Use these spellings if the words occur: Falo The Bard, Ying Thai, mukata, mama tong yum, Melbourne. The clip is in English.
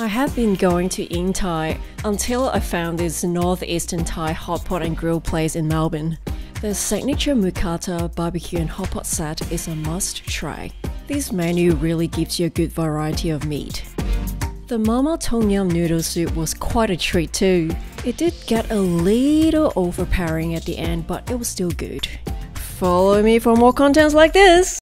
I have been going to Ying Thai until I found this northeastern Thai hot pot and grill place in Melbourne. Their signature mukata, barbecue and hot pot set is a must try. This menu really gives you a good variety of meat. The mama tong yum noodle soup was quite a treat too. It did get a little overpowering at the end, but it was still good. Follow me for more contents like this!